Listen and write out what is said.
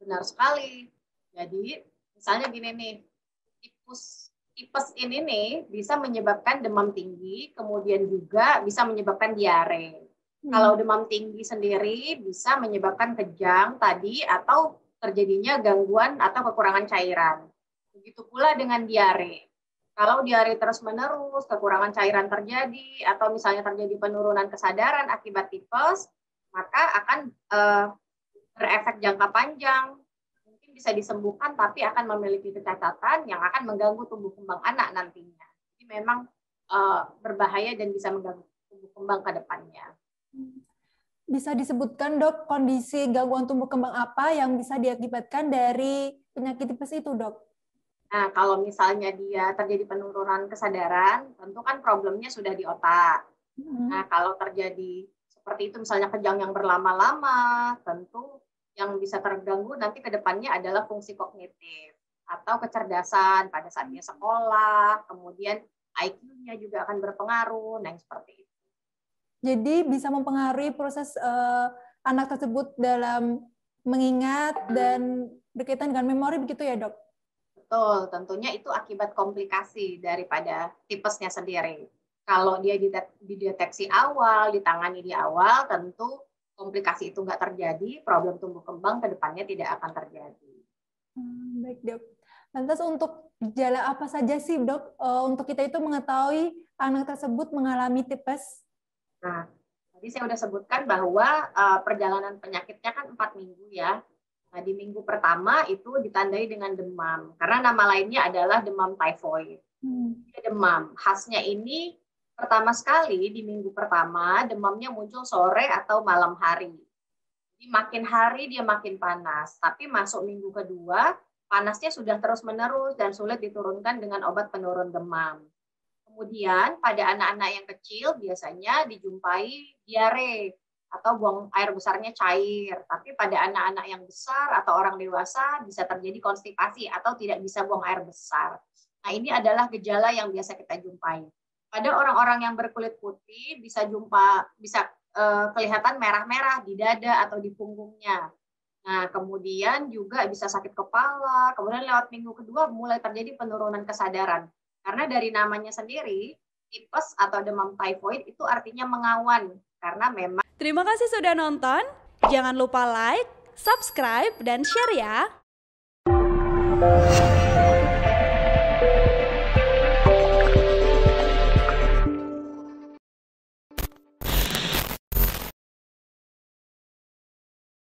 Benar sekali. Jadi misalnya gini nih, tipes ini nih bisa menyebabkan demam tinggi, kemudian juga bisa menyebabkan diare. Kalau demam tinggi sendiri bisa menyebabkan kejang tadi atau terjadinya gangguan atau kekurangan cairan. Begitu pula dengan diare. Kalau diare terus-menerus, kekurangan cairan terjadi, atau misalnya terjadi penurunan kesadaran akibat tipes, maka akan berefek jangka panjang. Mungkin bisa disembuhkan, tapi akan memiliki kecacatan yang akan mengganggu tumbuh kembang anak nantinya. Jadi memang berbahaya dan bisa mengganggu tumbuh kembang ke depannya. Bisa disebutkan, Dok, kondisi gangguan tumbuh kembang apa yang bisa diakibatkan dari penyakit tipes itu, Dok? Nah, kalau misalnya dia terjadi penurunan kesadaran, tentu kan problemnya sudah di otak. Nah, kalau terjadi seperti itu, misalnya kejang yang berlama-lama, tentu yang bisa terganggu nanti ke depannya adalah fungsi kognitif atau kecerdasan pada saat dia sekolah, kemudian IQ-nya juga akan berpengaruh, nah seperti itu. Jadi bisa mempengaruhi proses anak tersebut dalam mengingat dan berkaitan dengan memori, begitu ya, Dok? Betul, tentunya itu akibat komplikasi daripada tipesnya sendiri. Kalau dia dideteksi awal, ditangani di awal, tentu komplikasi itu nggak terjadi, problem tumbuh kembang ke depannya tidak akan terjadi. Baik, Dok. Lantas untuk gejala apa saja sih, Dok, untuk kita itu mengetahui anak tersebut mengalami tipes? Nah, tadi saya sudah sebutkan bahwa perjalanan penyakitnya kan 4 minggu ya. Nah, di minggu pertama itu ditandai dengan demam, karena nama lainnya adalah demam typhoid. Demam khasnya ini pertama sekali di minggu pertama demamnya muncul sore atau malam hari. Jadi makin hari dia makin panas, tapi masuk minggu kedua panasnya sudah terus-menerus dan sulit diturunkan dengan obat penurun demam. Kemudian pada anak-anak yang kecil biasanya dijumpai diare atau buang air besarnya cair. Tapi pada anak-anak yang besar atau orang dewasa bisa terjadi konstipasi atau tidak bisa buang air besar. Nah, ini adalah gejala yang biasa kita jumpai. Pada orang-orang yang berkulit putih kelihatan merah-merah di dada atau di punggungnya. Nah, kemudian juga bisa sakit kepala. Kemudian lewat minggu kedua mulai terjadi penurunan kesadaran. Karena dari namanya sendiri, tipes atau demam typhoid itu artinya mengawan. Karena memang... Terima kasih sudah nonton. Jangan lupa like, subscribe, dan share ya.